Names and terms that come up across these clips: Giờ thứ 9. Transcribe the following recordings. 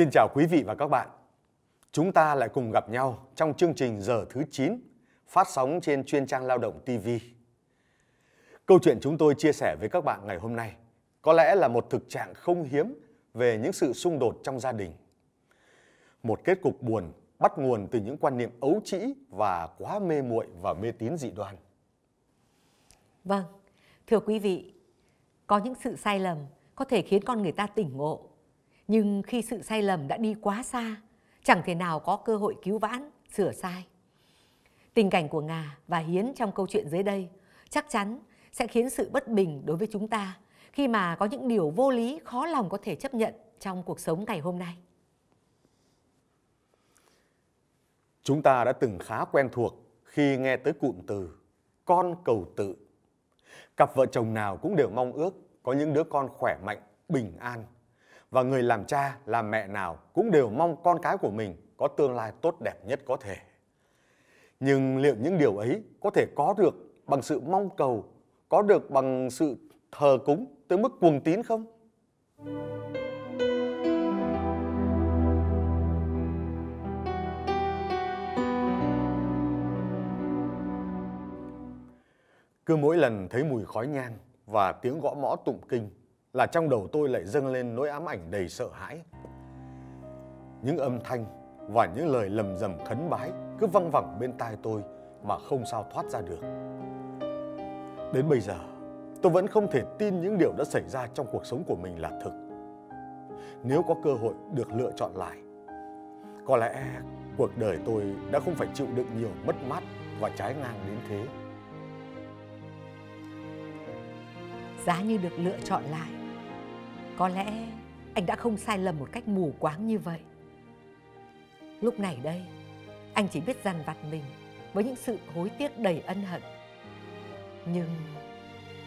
Xin chào quý vị và các bạn. Chúng ta lại cùng gặp nhau trong chương trình Giờ thứ 9 phát sóng trên chuyên trang Lao động TV. Câu chuyện chúng tôi chia sẻ với các bạn ngày hôm nay có lẽ là một thực trạng không hiếm về những sự xung đột trong gia đình. Một kết cục buồn bắt nguồn từ những quan niệm ấu trĩ và quá mê muội và mê tín dị đoan. Vâng, thưa quý vị, có những sự sai lầm có thể khiến con người ta tỉnh ngộ. Nhưng khi sự sai lầm đã đi quá xa, chẳng thể nào có cơ hội cứu vãn, sửa sai. Tình cảnh của Nga và Hiến trong câu chuyện dưới đây chắc chắn sẽ khiến sự bất bình đối với chúng ta khi mà có những điều vô lý khó lòng có thể chấp nhận trong cuộc sống ngày hôm nay. Chúng ta đã từng khá quen thuộc khi nghe tới cụm từ con cầu tự. Cặp vợ chồng nào cũng đều mong ước có những đứa con khỏe mạnh, bình an. Và người làm cha, làm mẹ nào cũng đều mong con cái của mình có tương lai tốt đẹp nhất có thể. Nhưng liệu những điều ấy có thể có được bằng sự mong cầu, có được bằng sự thờ cúng tới mức cuồng tín không? Cứ mỗi lần thấy mùi khói nhang và tiếng gõ mõ tụng kinh, là trong đầu tôi lại dâng lên nỗi ám ảnh đầy sợ hãi. Những âm thanh và những lời lầm rầm khấn bái cứ văng vẳng bên tai tôi mà không sao thoát ra được. Đến bây giờ, tôi vẫn không thể tin những điều đã xảy ra trong cuộc sống của mình là thực. Nếu có cơ hội được lựa chọn lại, có lẽ cuộc đời tôi đã không phải chịu đựng nhiều mất mát và trái ngang đến thế. Giá như được lựa chọn lại, có lẽ anh đã không sai lầm một cách mù quáng như vậy. Lúc này đây, anh chỉ biết dằn vặt mình với những sự hối tiếc đầy ân hận. Nhưng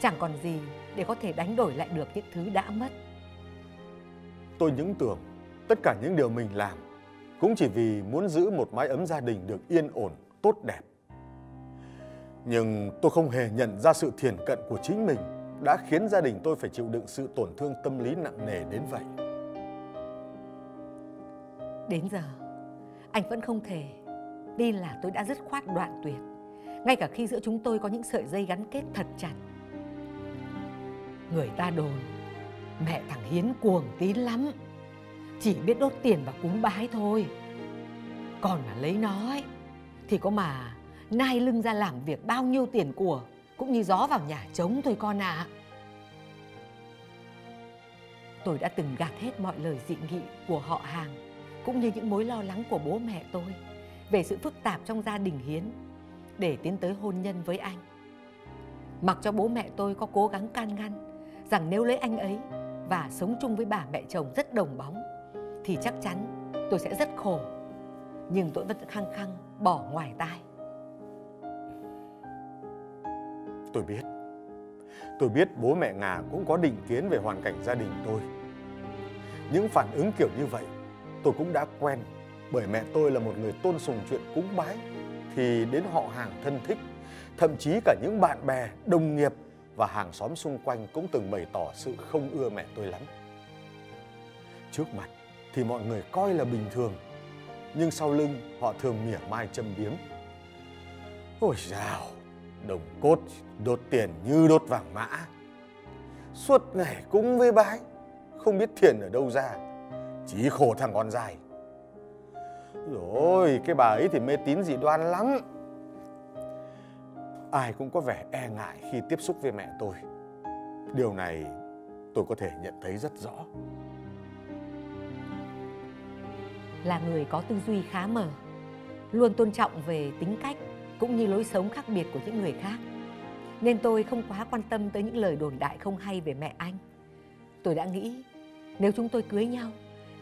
chẳng còn gì để có thể đánh đổi lại được những thứ đã mất. Tôi những tưởng tất cả những điều mình làm cũng chỉ vì muốn giữ một mái ấm gia đình được yên ổn, tốt đẹp. Nhưng tôi không hề nhận ra sự thiển cận của chính mình đã khiến gia đình tôi phải chịu đựng sự tổn thương tâm lý nặng nề đến vậy. Đến giờ, anh vẫn không thể tin là tôi đã dứt khoát đoạn tuyệt, ngay cả khi giữa chúng tôi có những sợi dây gắn kết thật chặt. Người ta đồn, mẹ thằng Hiến cuồng tín lắm, chỉ biết đốt tiền và cúng bái thôi. Còn mà lấy nó ấy, thì có mà nai lưng ra làm việc bao nhiêu tiền của, cũng như gió vào nhà trống thôi con ạ. Tôi đã từng gạt hết mọi lời dị nghị của họ hàng, cũng như những mối lo lắng của bố mẹ tôi về sự phức tạp trong gia đình Hiến, để tiến tới hôn nhân với anh. Mặc cho bố mẹ tôi có cố gắng can ngăn rằng nếu lấy anh ấy và sống chung với bà mẹ chồng rất đồng bóng thì chắc chắn tôi sẽ rất khổ, nhưng tôi vẫn khăng khăng bỏ ngoài tai. Tôi biết bố mẹ Ngà cũng có định kiến về hoàn cảnh gia đình tôi. Những phản ứng kiểu như vậy tôi cũng đã quen, bởi mẹ tôi là một người tôn sùng chuyện cúng bái, thì đến họ hàng thân thích, thậm chí cả những bạn bè, đồng nghiệp và hàng xóm xung quanh cũng từng bày tỏ sự không ưa mẹ tôi lắm. Trước mặt thì mọi người coi là bình thường, nhưng sau lưng họ thường mỉa mai châm biếm. Ôi dào! Đồng cốt đốt tiền như đốt vàng mã, suốt ngày cúng với bái, không biết tiền ở đâu ra, chỉ khổ thằng con dài. Rồi cái bà ấy thì mê tín dị đoan lắm. Ai cũng có vẻ e ngại khi tiếp xúc với mẹ tôi. Điều này tôi có thể nhận thấy rất rõ. Là người có tư duy khá mở, luôn tôn trọng về tính cách cũng như lối sống khác biệt của những người khác, nên tôi không quá quan tâm tới những lời đồn đại không hay về mẹ anh. Tôi đã nghĩ nếu chúng tôi cưới nhau,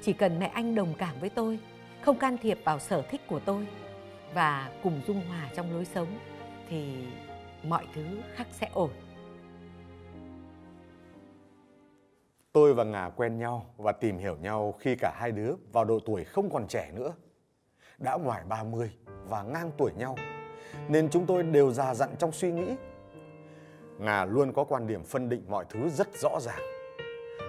chỉ cần mẹ anh đồng cảm với tôi, không can thiệp vào sở thích của tôi và cùng dung hòa trong lối sống, thì mọi thứ khác sẽ ổn. Tôi và Ngà quen nhau và tìm hiểu nhau khi cả hai đứa vào độ tuổi không còn trẻ nữa, đã ngoài 30 và ngang tuổi nhau, nên chúng tôi đều già dặn trong suy nghĩ. Ngà luôn có quan điểm phân định mọi thứ rất rõ ràng.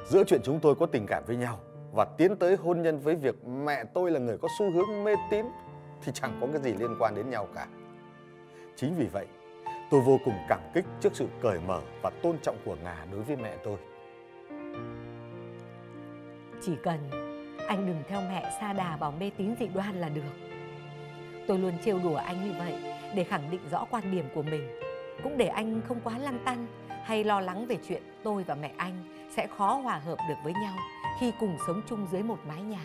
Giữa chuyện chúng tôi có tình cảm với nhau và tiến tới hôn nhân với việc mẹ tôi là người có xu hướng mê tín thì chẳng có cái gì liên quan đến nhau cả. Chính vì vậy, tôi vô cùng cảm kích trước sự cởi mở và tôn trọng của Ngà đối với mẹ tôi. Chỉ cần anh đừng theo mẹ sa đà vào mê tín dị đoan là được. Tôi luôn trêu đùa anh như vậy để khẳng định rõ quan điểm của mình, cũng để anh không quá lăng tăng hay lo lắng về chuyện tôi và mẹ anh sẽ khó hòa hợp được với nhau khi cùng sống chung dưới một mái nhà.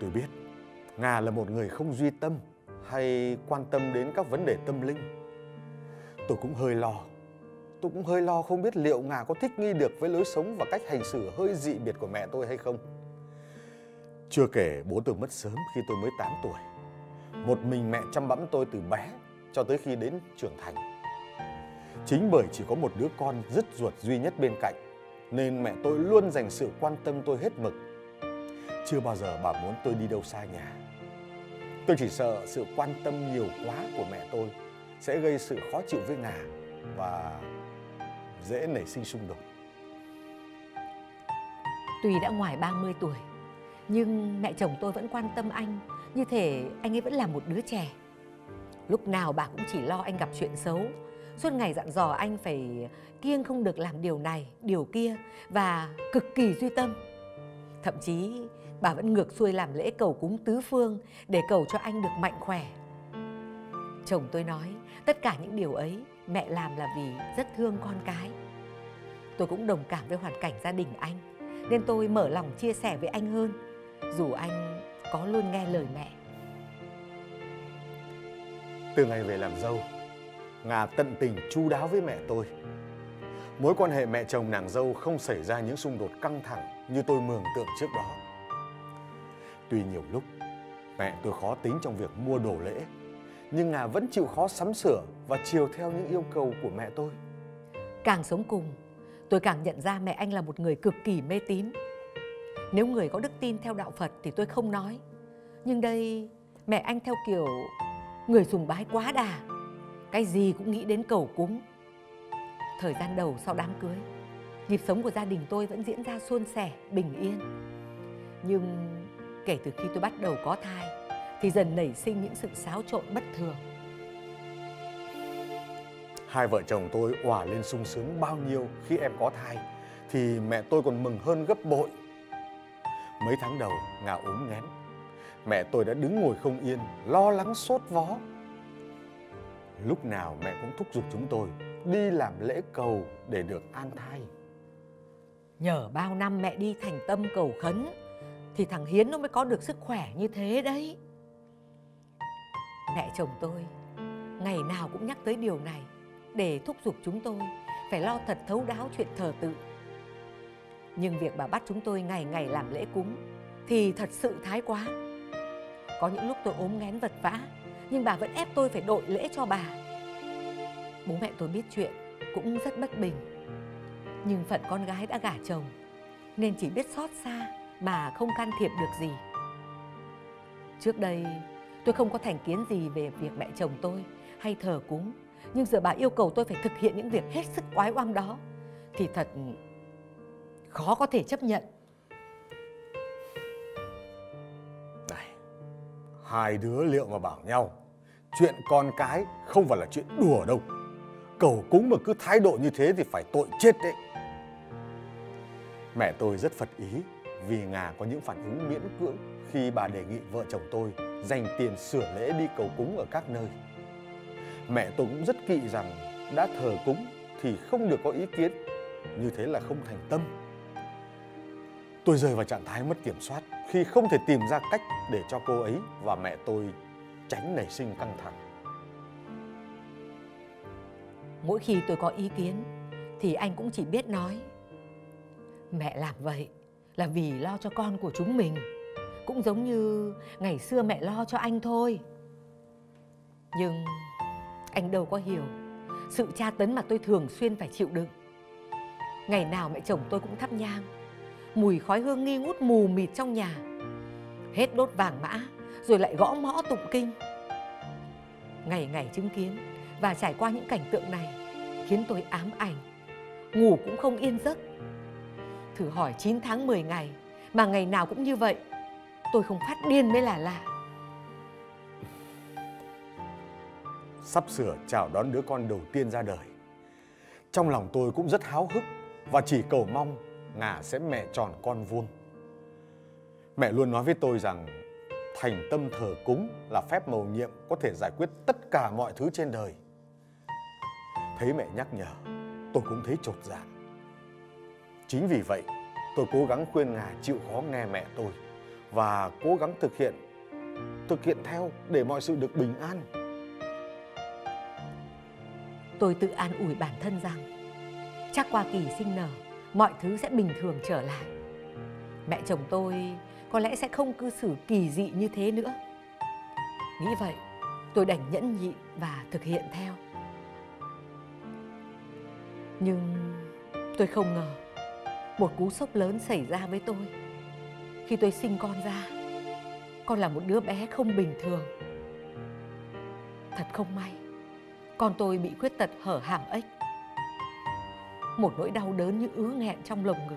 Tôi biết Ngà là một người không duy tâm hay quan tâm đến các vấn đề tâm linh. Tôi cũng hơi lo không biết liệu Ngà có thích nghi được với lối sống và cách hành xử hơi dị biệt của mẹ tôi hay không. Chưa kể bố tôi mất sớm khi tôi mới 8 tuổi. Một mình mẹ chăm bẵm tôi từ bé cho tới khi đến trưởng thành. Chính bởi chỉ có một đứa con dứt ruột duy nhất bên cạnh nên mẹ tôi luôn dành sự quan tâm tôi hết mực. Chưa bao giờ bà muốn tôi đi đâu xa nhà. Tôi chỉ sợ sự quan tâm nhiều quá của mẹ tôi sẽ gây sự khó chịu với Ngà và dễ nảy sinh xung đột. Tuy đã ngoài 30 tuổi nhưng mẹ chồng tôi vẫn quan tâm anh, như thể anh ấy vẫn là một đứa trẻ. Lúc nào bà cũng chỉ lo anh gặp chuyện xấu, suốt ngày dặn dò anh phải kiêng không được làm điều này, điều kia và cực kỳ duy tâm. Thậm chí bà vẫn ngược xuôi làm lễ cầu cúng tứ phương để cầu cho anh được mạnh khỏe. Chồng tôi nói tất cả những điều ấy mẹ làm là vì rất thương con cái. Tôi cũng đồng cảm với hoàn cảnh gia đình anh nên tôi mở lòng chia sẻ với anh hơn, dù anh có luôn nghe lời mẹ. Từ ngày về làm dâu, Ngà tận tình chu đáo với mẹ tôi. Mối quan hệ mẹ chồng nàng dâu không xảy ra những xung đột căng thẳng như tôi mường tượng trước đó. Tuy nhiều lúc mẹ tôi khó tính trong việc mua đồ lễ, nhưng Ngà vẫn chịu khó sắm sửa và chiều theo những yêu cầu của mẹ tôi. Càng sống cùng, tôi càng nhận ra mẹ anh là một người cực kỳ mê tín. Nếu người có đức tin theo đạo Phật thì tôi không nói, nhưng đây mẹ anh theo kiểu người sùng bái quá đà, cái gì cũng nghĩ đến cầu cúng. Thời gian đầu sau đám cưới, nhịp sống của gia đình tôi vẫn diễn ra suôn sẻ, bình yên. Nhưng kể từ khi tôi bắt đầu có thai thì dần nảy sinh những sự xáo trộn bất thường. Hai vợ chồng tôi òa lên sung sướng bao nhiêu khi em có thai thì mẹ tôi còn mừng hơn gấp bội. Mấy tháng đầu Ngà ốm nghén, mẹ tôi đã đứng ngồi không yên, lo lắng sốt vó. Lúc nào mẹ cũng thúc giục chúng tôi đi làm lễ cầu để được an thai. Nhờ bao năm mẹ đi thành tâm cầu khấn thì thằng Hiến nó mới có được sức khỏe như thế đấy. Mẹ chồng tôi ngày nào cũng nhắc tới điều này để thúc giục chúng tôi phải lo thật thấu đáo chuyện thờ tự. Nhưng việc bà bắt chúng tôi ngày ngày làm lễ cúng thì thật sự thái quá. Có những lúc tôi ốm nghén vật vã nhưng bà vẫn ép tôi phải đội lễ cho bà. Bố mẹ tôi biết chuyện cũng rất bất bình, nhưng phận con gái đã gả chồng nên chỉ biết xót xa mà không can thiệp được gì. Trước đây tôi không có thành kiến gì về việc mẹ chồng tôi hay thờ cúng, nhưng giờ bà yêu cầu tôi phải thực hiện những việc hết sức oái oăm đó thì thật khó có thể chấp nhận. Này, hai đứa liệu mà bảo nhau chuyện con cái không phải là chuyện đùa đâu. Cầu cúng mà cứ thái độ như thế thì phải tội chết đấy. Mẹ tôi rất phật ý vì Ngà có những phản ứng miễn cưỡng khi bà đề nghị vợ chồng tôi dành tiền sửa lễ đi cầu cúng ở các nơi. Mẹ tôi cũng rất kỵ rằng đã thờ cúng thì không được có ý kiến, như thế là không thành tâm. Tôi rơi vào trạng thái mất kiểm soát khi không thể tìm ra cách để cho cô ấy và mẹ tôi tránh nảy sinh căng thẳng. Mỗi khi tôi có ý kiến thì anh cũng chỉ biết nói mẹ làm vậy là vì lo cho con của chúng mình, cũng giống như ngày xưa mẹ lo cho anh thôi. Nhưng anh đâu có hiểu sự tra tấn mà tôi thường xuyên phải chịu đựng. Ngày nào mẹ chồng tôi cũng thắp nhang, mùi khói hương nghi ngút mù mịt trong nhà. Hết đốt vàng mã rồi lại gõ mõ tụng kinh. Ngày ngày chứng kiến và trải qua những cảnh tượng này khiến tôi ám ảnh, ngủ cũng không yên giấc. Thử hỏi 9 tháng 10 ngày mà ngày nào cũng như vậy, tôi không phát điên mới là lạ. Sắp sửa chào đón đứa con đầu tiên ra đời, trong lòng tôi cũng rất háo hức và chỉ cầu mong Ngà sẽ mẹ tròn con vuông. Mẹ luôn nói với tôi rằng thành tâm thờ cúng là phép mầu nhiệm có thể giải quyết tất cả mọi thứ trên đời. Thấy mẹ nhắc nhở, tôi cũng thấy chột dạ. Chính vì vậy, tôi cố gắng khuyên Ngà chịu khó nghe mẹ tôi và cố gắng thực hiện theo để mọi sự được bình an. Tôi tự an ủi bản thân rằng chắc qua kỳ sinh nở, mọi thứ sẽ bình thường trở lại. Mẹ chồng tôi có lẽ sẽ không cư xử kỳ dị như thế nữa. Nghĩ vậy, tôi đành nhẫn nhịn và thực hiện theo. Nhưng tôi không ngờ một cú sốc lớn xảy ra với tôi khi tôi sinh con ra. Con là một đứa bé không bình thường. Thật không may, con tôi bị khuyết tật hở hàm ếch. Một nỗi đau đớn như ứ nghẹn trong lồng ngực,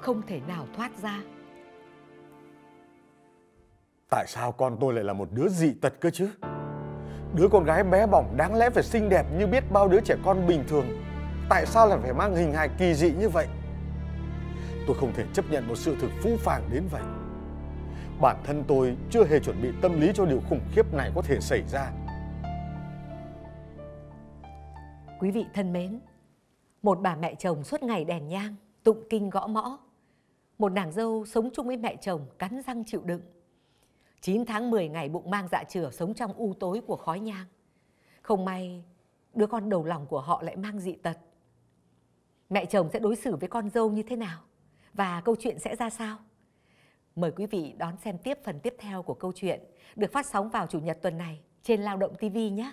không thể nào thoát ra. Tại sao con tôi lại là một đứa dị tật cơ chứ? Đứa con gái bé bỏng đáng lẽ phải xinh đẹp như biết bao đứa trẻ con bình thường, tại sao lại phải mang hình hài kỳ dị như vậy? Tôi không thể chấp nhận một sự thực phũ phàng đến vậy. Bản thân tôi chưa hề chuẩn bị tâm lý cho điều khủng khiếp này có thể xảy ra. Quý vị thân mến, một bà mẹ chồng suốt ngày đèn nhang, tụng kinh gõ mõ, một nàng dâu sống chung với mẹ chồng cắn răng chịu đựng, 9 tháng 10 ngày bụng mang dạ chửa sống trong u tối của khói nhang. Không may, đứa con đầu lòng của họ lại mang dị tật. Mẹ chồng sẽ đối xử với con dâu như thế nào? Và câu chuyện sẽ ra sao? Mời quý vị đón xem tiếp phần tiếp theo của câu chuyện, được phát sóng vào Chủ nhật tuần này trên Lao động TV nhé!